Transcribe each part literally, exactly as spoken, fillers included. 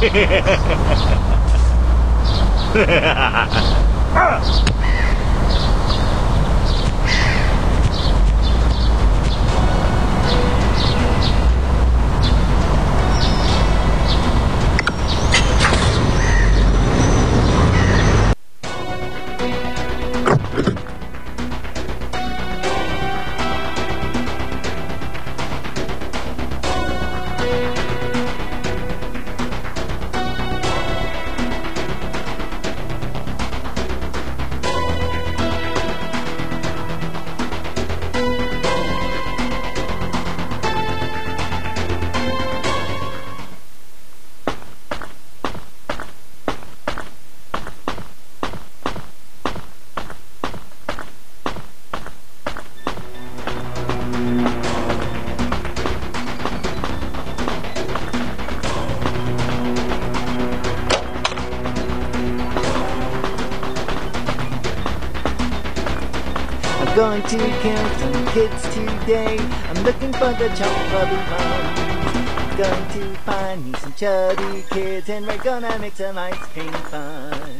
Ah! I'm going to kill some kids today. I'm looking for the chubby bun. I'm going to find me some chubby kids, and we're gonna make some ice cream fun.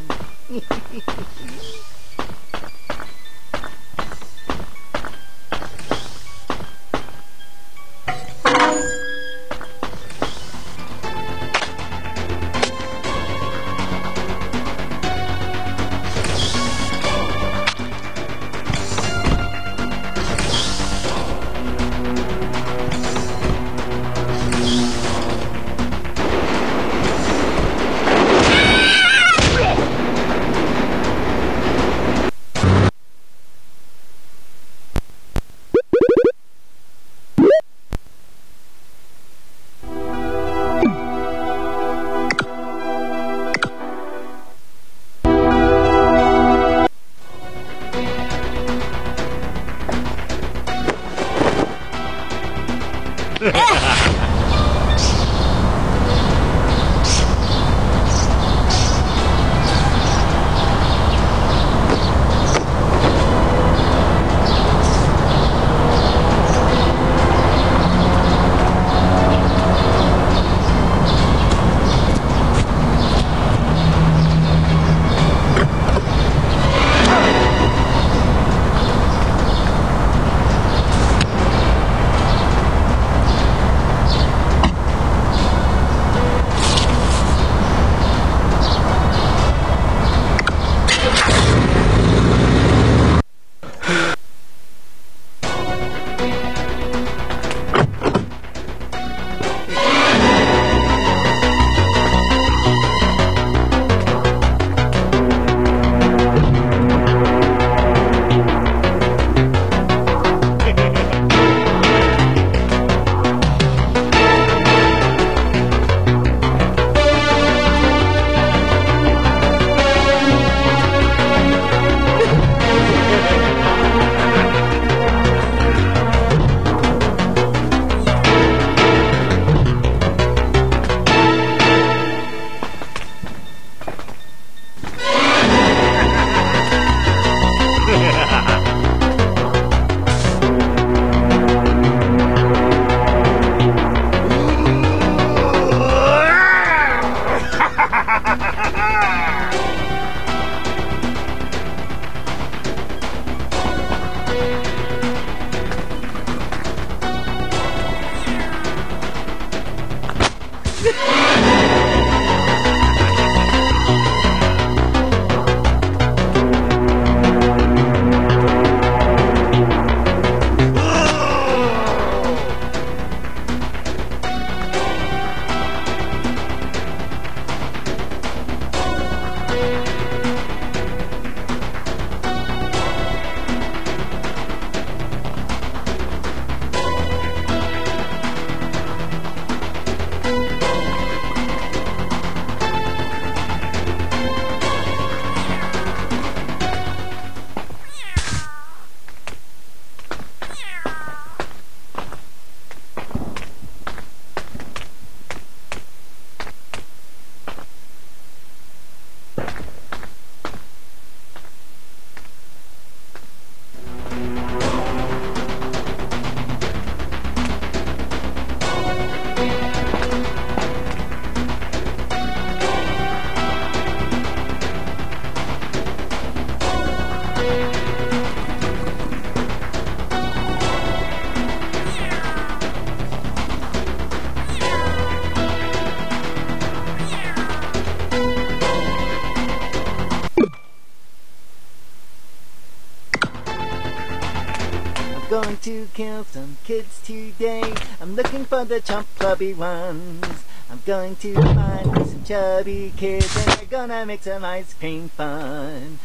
going to kill some kids today. I'm looking for the chump clubby ones. I'm going to find some chubby kids and we're gonna make some ice cream fun.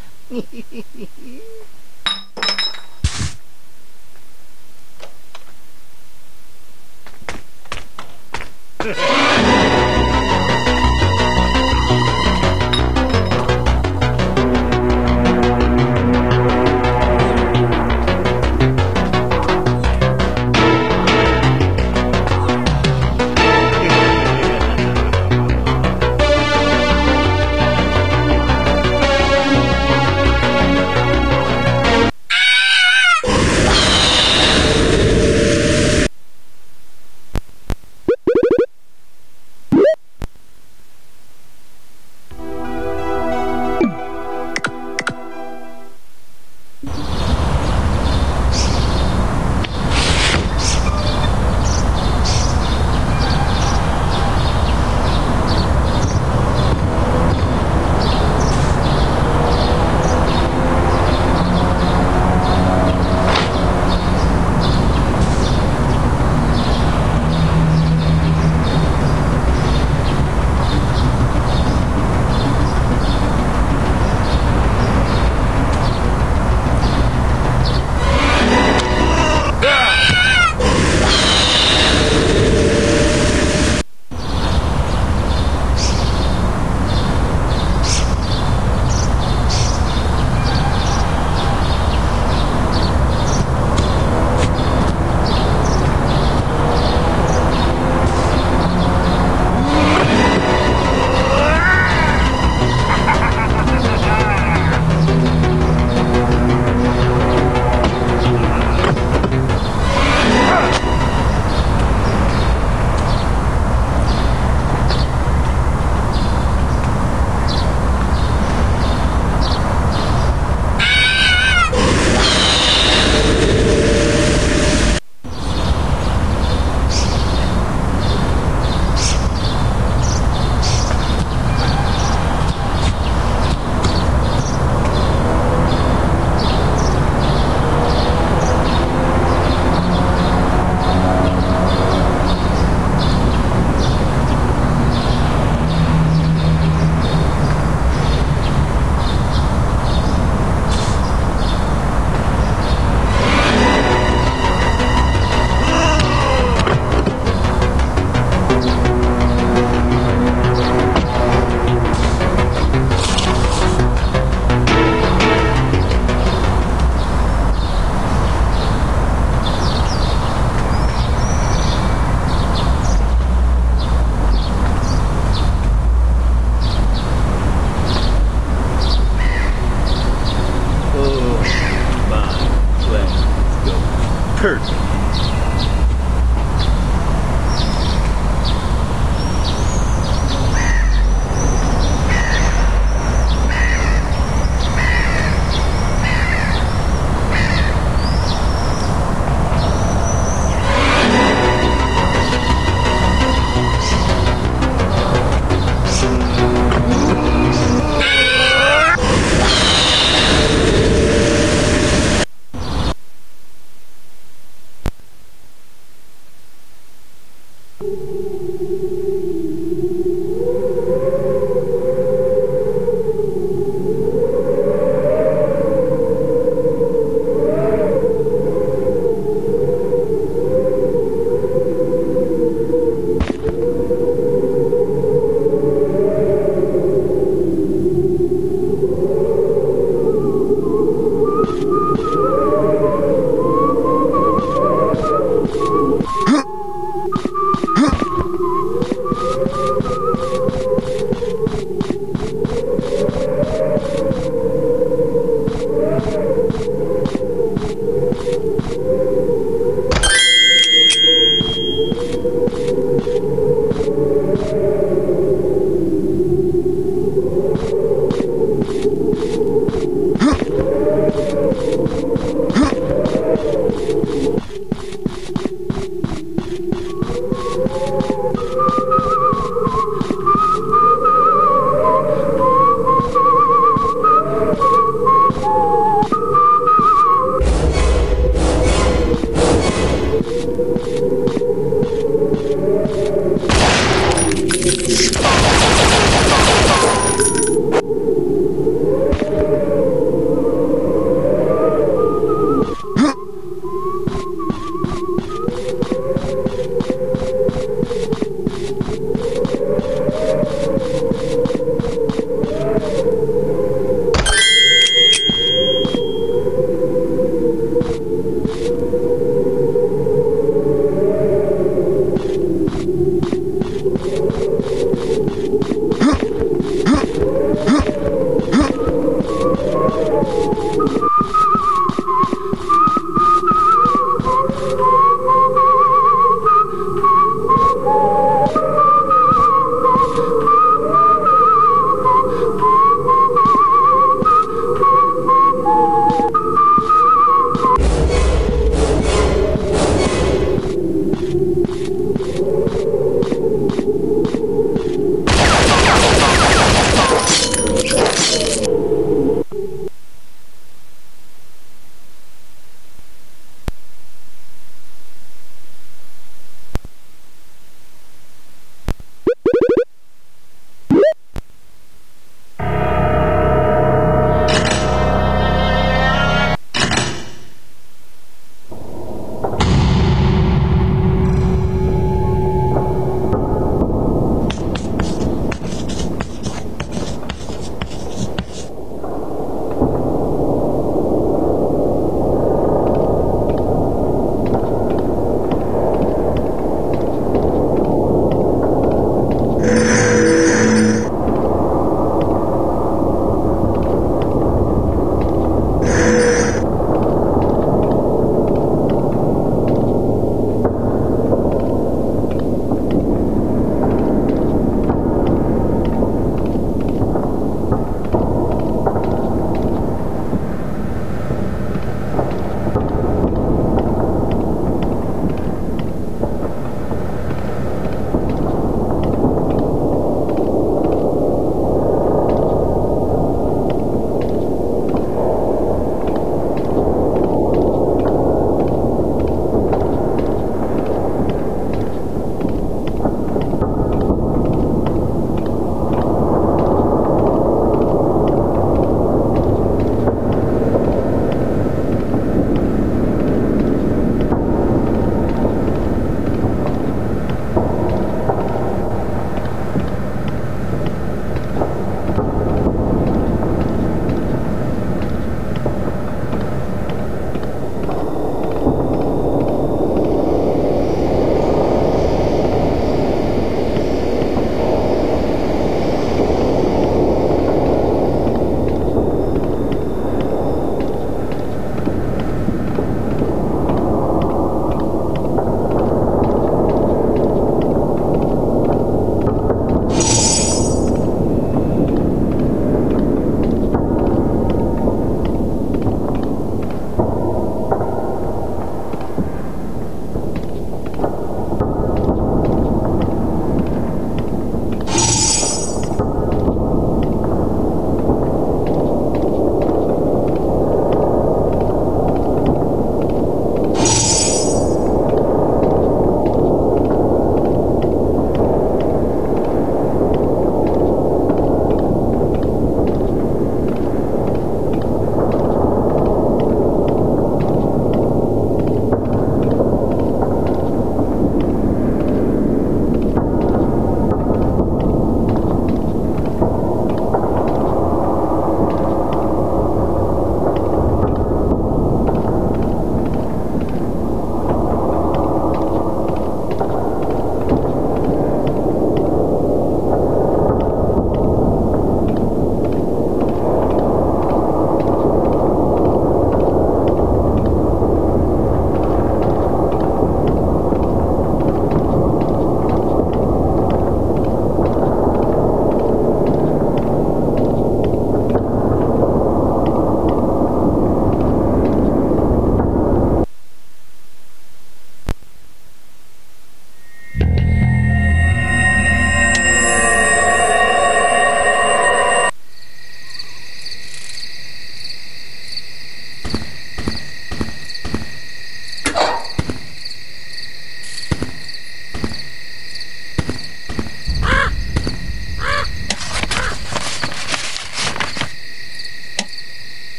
You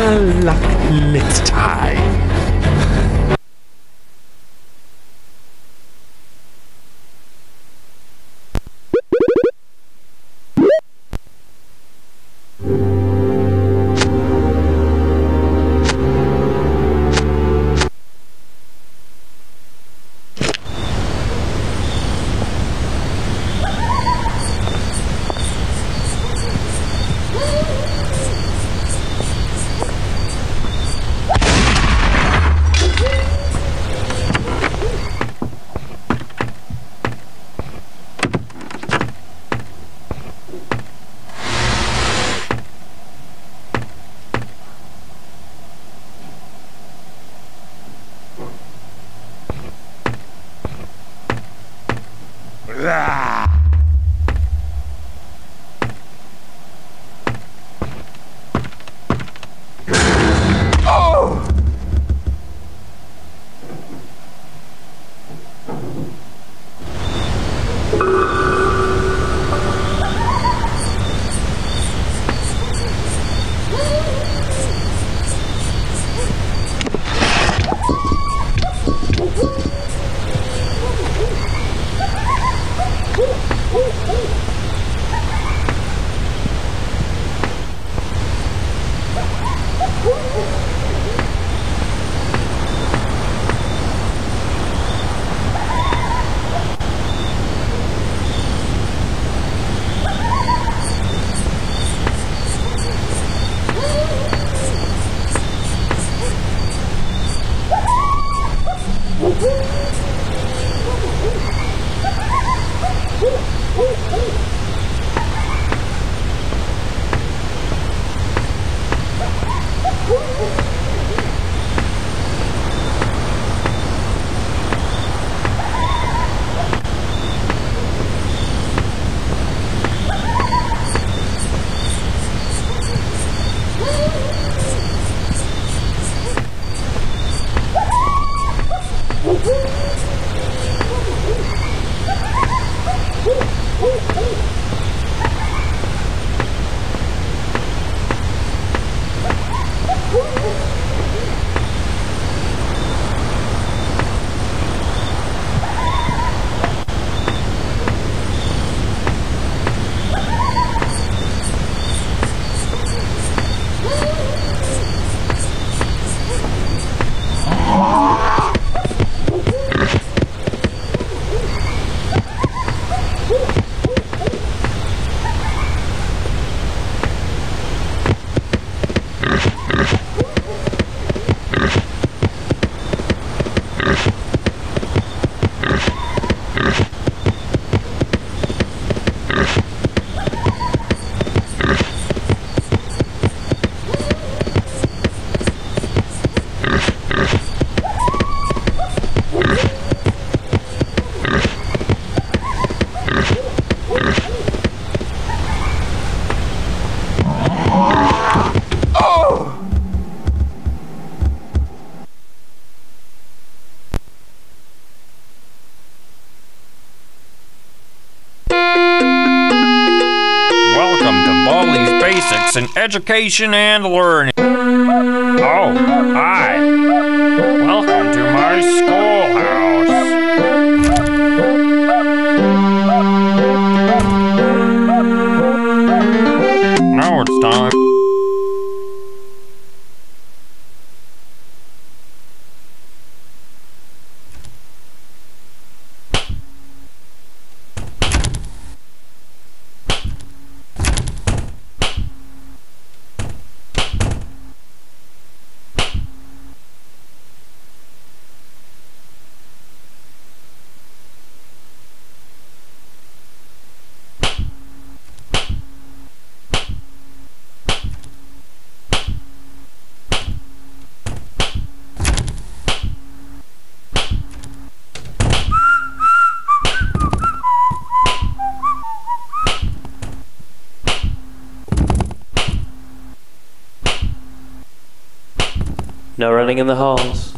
better luck next time. In education and learning. Oh, hi. Welcome to my schoolhouse. Now it's time. No running in the halls.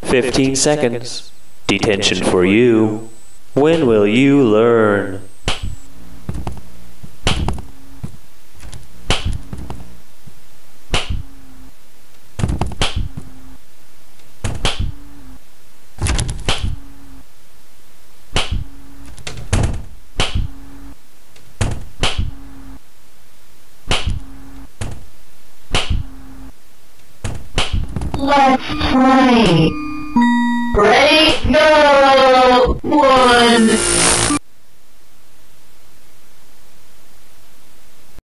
Fifteen seconds. Detention for you. When will you learn? Let's play. Ready? Go! One.